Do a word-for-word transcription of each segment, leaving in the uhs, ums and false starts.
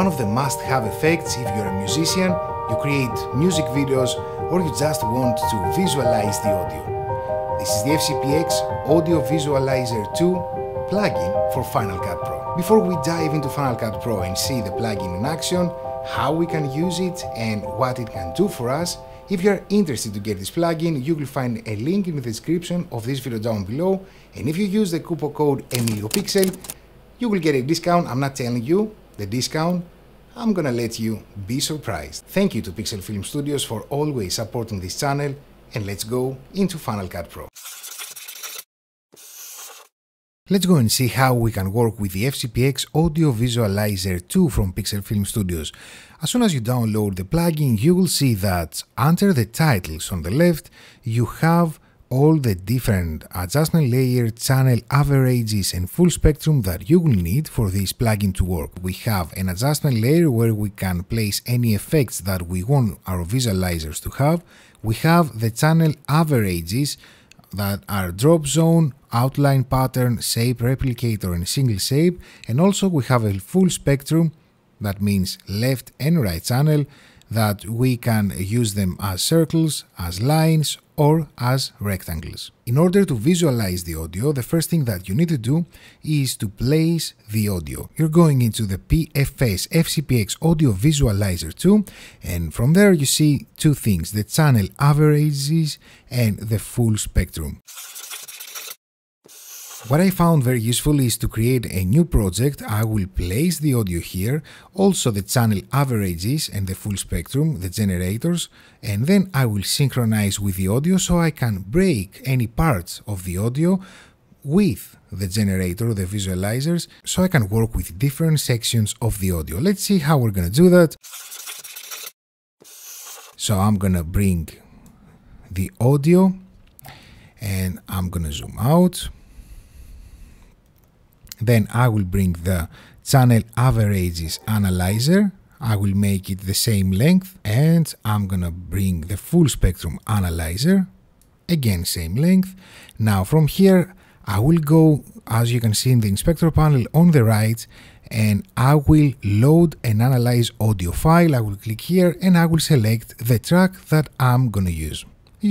one of the must-have effects if you're a musician, you create music videos, or you just want to visualize the audio. This is the F C P X Audio Visualizer two plugin for Final Cut Pro. Before we dive into Final Cut Pro and see the plugin in action, how we can use it and what it can do for us, if you are interested to get this plugin, you will find a link in the description of this video down below, and if you use the coupon code EmilioPixel, you will get a discount. I'm not telling you the discount, I'm gonna let you be surprised. Thank you to Pixel Film Studios for always supporting this channel, and let's go into Final Cut Pro. Let's go and see how we can work with the F C P X Audio Visualizer two from Pixel Film Studios. As soon as you download the plugin, you will see that under the titles on the left, you have all the different adjustment layer, channel averages and full spectrum that you will need for this plugin to work. We have an adjustment layer where we can place any effects that we want our visualizers to have. We have the channel averages that are drop zone, outline pattern, shape, replicator and single shape, and also we have a full spectrum, that means left and right channel, that we can use them as circles, as lines or as rectangles. In order to visualize the audio, the first thing that you need to do is to place the audio. You're going into the P F S F C P X Audio Visualizer two, and from there you see two things, the channel averages and the full spectrum. What I found very useful is to create a new project. I will place the audio here, also the channel averages and the full spectrum, the generators, and then I will synchronize with the audio so I can break any parts of the audio with the generator, the visualizers, so I can work with different sections of the audio. Let's see how we're gonna do that. So I'm gonna bring the audio and I'm gonna zoom out. Then I will bring the Channel Averages Analyzer, I will make it the same length, and I'm gonna bring the Full Spectrum Analyzer, again same length. Now from here I will go, as you can see in the inspector panel on the right, and I will load and analyze audio file. I will click here and I will select the track that I'm gonna use.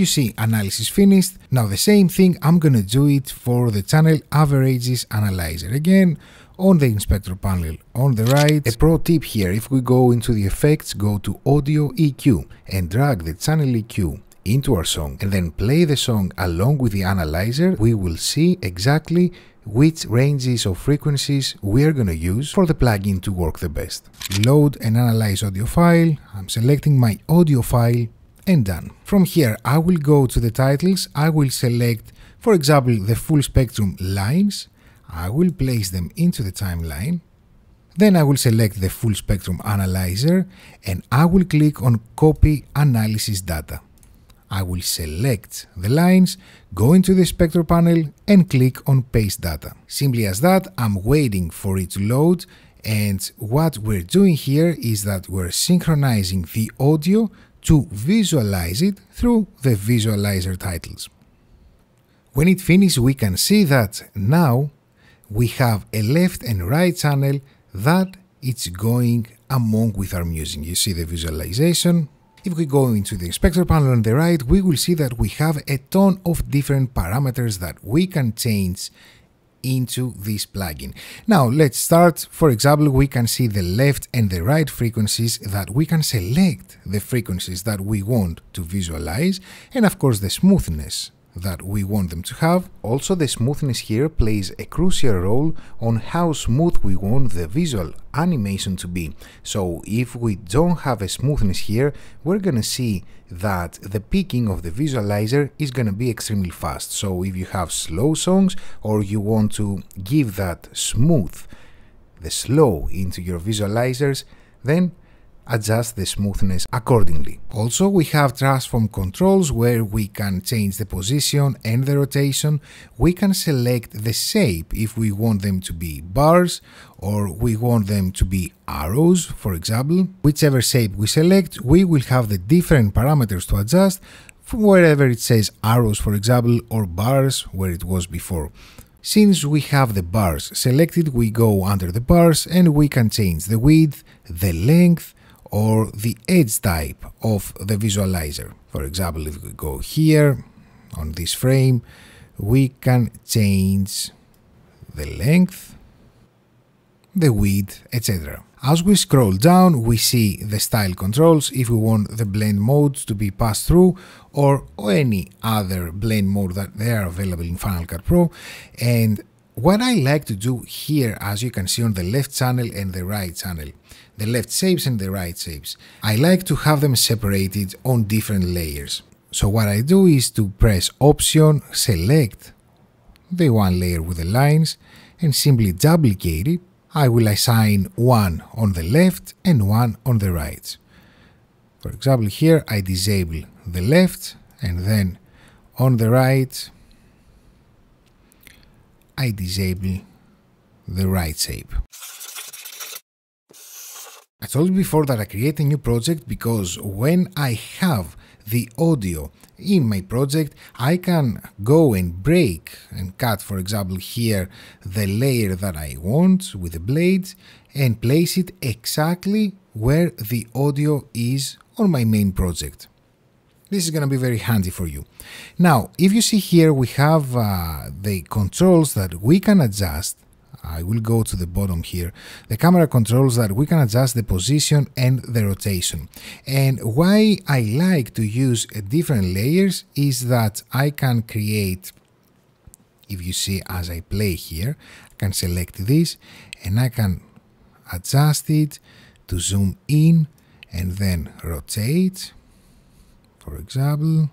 You see analysis finished. Now the same thing, I'm gonna do it for the channel averages analyzer. Again, on the inspector panel on the right, a pro tip here, if we go into the effects, go to audio E Q and drag the channel E Q into our song and then play the song along with the analyzer, we will see exactly which ranges of frequencies we are gonna use for the plugin to work the best. Load and analyze audio file, I'm selecting my audio file, and done. From here I will go to the titles, I will select for example the full spectrum lines, I will place them into the timeline, then I will select the full spectrum analyzer and I will click on copy analysis data. I will select the lines, go into the inspector panel and click on paste data. Simply as that, I'm waiting for it to load. And what we're doing here is that we're synchronizing the audio to visualize it through the visualizer titles. When it finishes, we can see that now we have a left and right channel that it's going among with our music. You see the visualization. If we go into the inspector panel on the right, we will see that we have a ton of different parameters that we can change into this plugin. Now let's start. For example, we can see the left and the right frequencies, that we can select the frequencies that we want to visualize, and of course the smoothness that we want them to have. Also the smoothness here plays a crucial role on how smooth we want the visual animation to be. So if we don't have a smoothness here, we're gonna see that the peaking of the visualizer is gonna be extremely fast. So if you have slow songs or you want to give that smooth, the slow into your visualizers, then adjust the smoothness accordingly. Also, we have transform controls where we can change the position and the rotation. We can select the shape if we want them to be bars or we want them to be arrows, for example. Whichever shape we select, we will have the different parameters to adjust from wherever it says arrows, for example, or bars where it was before. Since we have the bars selected, we go under the bars and we can change the width, the length, or the edge type of the visualizer. For example, if we go here on this frame, we can change the length, the width, et cetera. As we scroll down, we see the style controls if we want the blend modes to be passed through or any other blend mode that they are available in Final Cut Pro. And what I like to do here, as you can see on the left channel and the right channel, the left shapes and the right shapes, I like to have them separated on different layers. So what I do is to press Option, select the one layer with the lines and simply duplicate it. I will assign one on the left and one on the right. For example, here I disable the left, and then on the right, I disable the right shape. I told you before that I create a new project because when I have the audio in my project, I can go and break and cut, for example, here the layer that I want with the blades and place it exactly where the audio is on my main project. This is going to be very handy for you. Now, if you see here, we have uh, the controls that we can adjust. I will go to the bottom here. The camera controls that we can adjust the position and the rotation. And why I like to use different layers is that I can create, if you see as I play here, I can select this and I can adjust it to zoom in and then rotate, for example,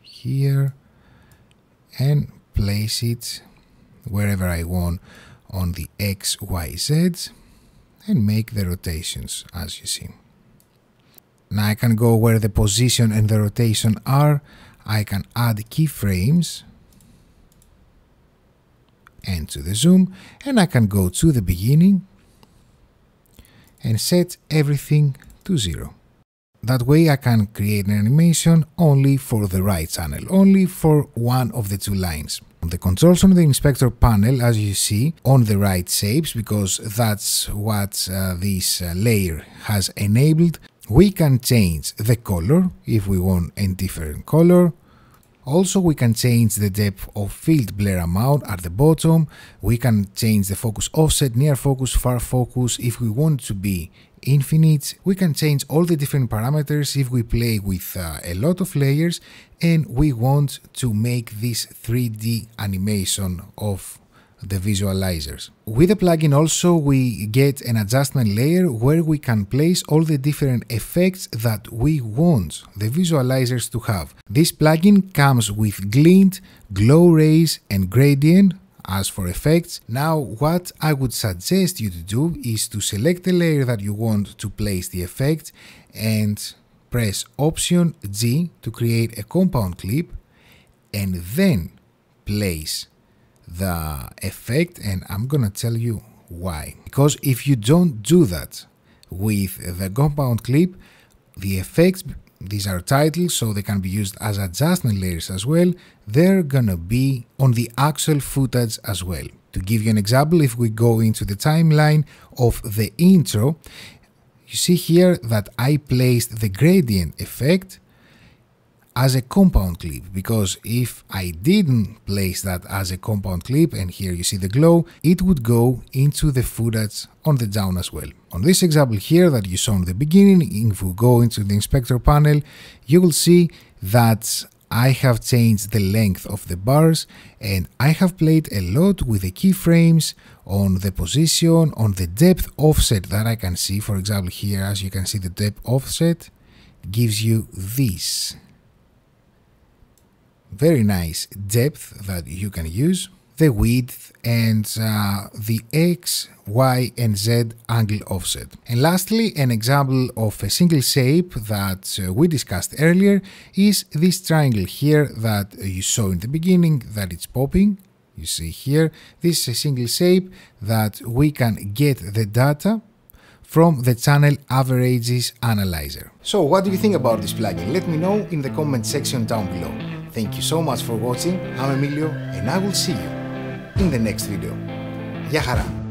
here, and place it wherever I want on the X, Y, Z, and make the rotations as you see. Now I can go where the position and the rotation are. I can add keyframes and to the zoom, and I can go to the beginning and set everything to zero. That way I can create an animation only for the right channel, only for one of the two lines. The controls on the inspector panel, as you see, on the right shapes, because that's what uh, this uh, layer has enabled. We can change the color if we want a different color. Also, we can change the depth of field blur amount at the bottom. We can change the focus offset, near focus, far focus, if we want to be infinite. We can change all the different parameters if we play with uh, a lot of layers and we want to make this three D animation of the visualizers. With the plugin also we get an adjustment layer where we can place all the different effects that we want the visualizers to have. This plugin comes with glint, glow rays and gradient as for effects. Now what I would suggest you to do is to select the layer that you want to place the effect and press Option G to create a compound clip and then place the effect, and I'm gonna tell you why. Because if you don't do that with the compound clip, the effects, these are titles, so they can be used as adjustment layers as well, they're gonna be on the actual footage as well. To give you an example, if we go into the timeline of the intro, you see here that I placed the gradient effect as a compound clip, because if I didn't place that as a compound clip, and here you see the glow, it would go into the footage on the down as well. On this example here that you saw in the beginning, if we go into the inspector panel, you will see that I have changed the length of the bars and I have played a lot with the keyframes on the position, on the depth offset that I can see. For example, here, as you can see, the depth offset gives you this very nice depth that you can use, the width and uh, the X, Y and Z angle offset. And lastly, an example of a single shape that uh, we discussed earlier is this triangle here that you saw in the beginning that it's popping. You see here, this is a single shape that we can get the data from the Channel Averages Analyzer. So what do you think about this plugin? Let me know in the comment section down below. Thank you so much for watching. I'm Emilio and I will see you in the next video. Γεια χαρά!